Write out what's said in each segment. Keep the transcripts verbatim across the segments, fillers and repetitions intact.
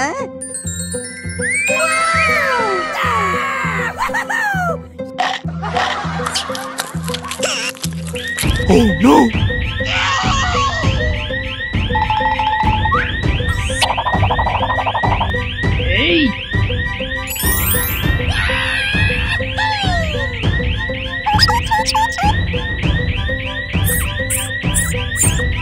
Huh? Wow! Ah! Woohoo! Oh no! Hey!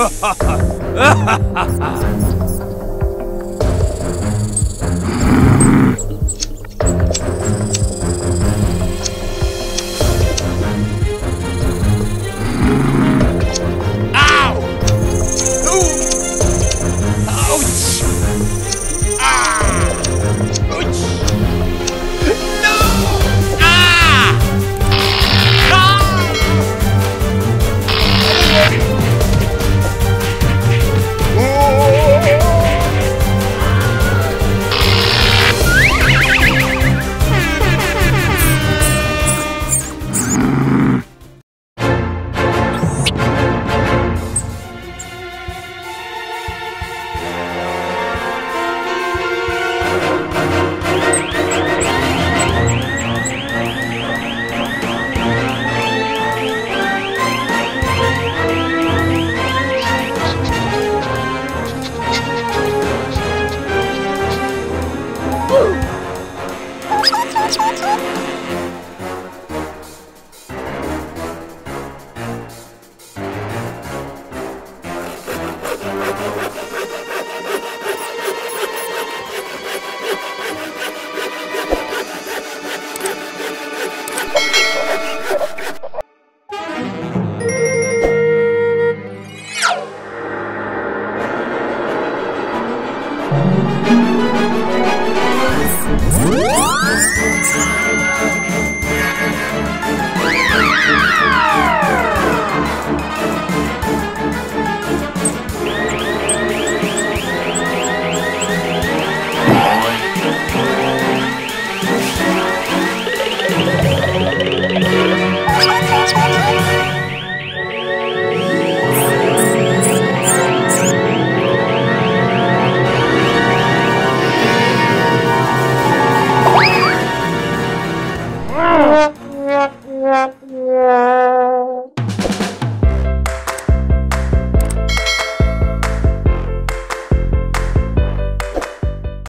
Ha ha ha!